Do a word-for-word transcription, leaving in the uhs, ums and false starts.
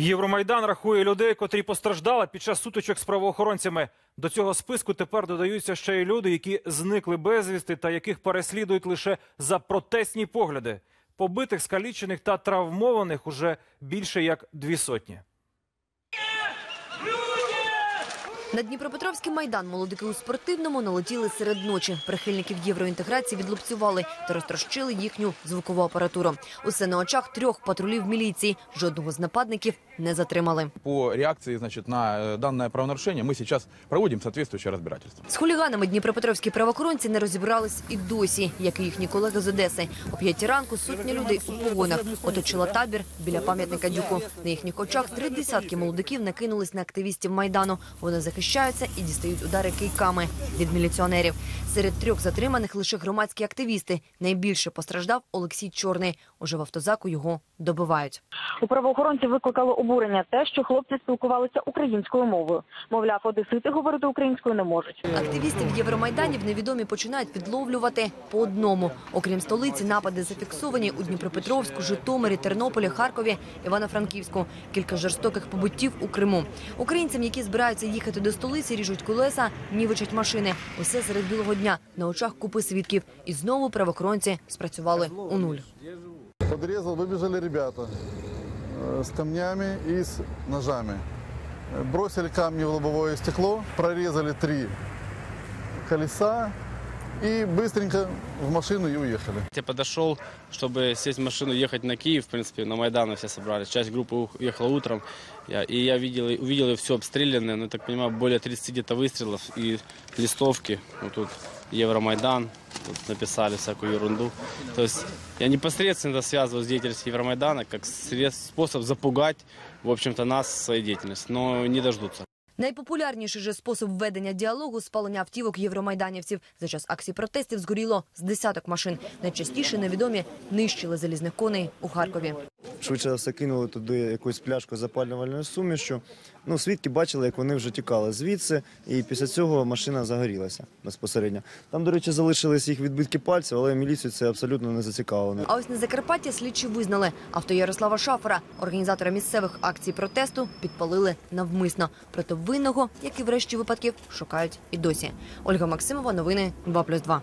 Євромайдан рахує людей, котрі постраждали під час сутичок з правоохоронцями. До цього списку тепер додаються ще й люди, які зникли безвісти та яких переслідують лише за протестні погляди. Побитих, скалічених та травмованих уже більше як дві сотні. На Дніпропетровський Майдан молодики у спортивному налетіли серед ночі. Прихильників євроінтеграції відлупцювали та розтрощили їхню звукову апаратуру. Усе на очах трьох патрулів міліції. Жодного з нападників не затримали. По реакції, значить, на дане правонарушення ми зараз проводимо відповідне розбирательство. З хуліганами дніпропетровські правоохоронці не розібрались і досі, як і їхні колеги з Одеси. О п'ятій ранку сотня людей у погонах оточила табір біля пам'ятника Дюку. На їхніх очах три десятки молодиків накинулись на активістів Майдану. Вони захищали. Захищаються і дістають удари кийками від міліціонерів. Серед трьох затриманих лише громадські активісти. Найбільше постраждав Олексій Чорний. Уже в автозаку його добивають. У правоохоронців викликало обурення те, що хлопці спілкувалися українською мовою. Мовляв, одесити говорити українською не можуть. Активістів Євромайданів невідомі починають підловлювати по одному. Окрім столиці, напади зафіксовані у Дніпропетровську, Житомирі, Тернополі, Харкові, Івано-Франківську. Кілька жорстоких побиттів у Криму. Українцям, які збираються їхати до столиці, ріжуть колеса, нівечать машини. Усе серед білого дня. На очах купи свідків. І знову правоохоронці спрацювали у нуль. Подрізав, вибіжали ребята з камнями і з ножами. Бросили камні в лобове стекло, прорізали три колеса і швидко в машину і уїхали. Я підійшов, щоб сісти в машину, їхати на Київ, в принципі, на Майдан всі зібралися. Часть групи уїхала утром. Я, и я видел, увидел все обстрелянное, ну, так понимаю, более тридцати где-то выстрелов и листовки. Вот тут Евромайдан, тут написали всякую ерунду. То есть я непосредственно связываю с деятельностью Евромайдана как средств, способ запугать, в общем-то, нас, своей деятельностью, но не дождутся. Найпопулярніший же спосіб ведення діалогу – спалення автівок євромайданівців. За час акцій протестів згоріло з десяток машин. Найчастіше невідомі нищили залізних коней у Харкові. Швидше все кинули туди якусь пляшку запалювальної суміші. Ну, свідки бачили, як вони вже тікали звідси, і після цього машина загорілася безпосередньо. Там, до речі, залишились їх відбитки пальців, але міліцію це абсолютно не зацікавлено. А ось на Закарпатті слідчі визнали – авто Ярослава Шафара, організатора місцевих акцій протесту, підпалили навмисно. Проте винного, як і в решті випадків, шукають і досі. Ольга Максимова, новини два плюс два.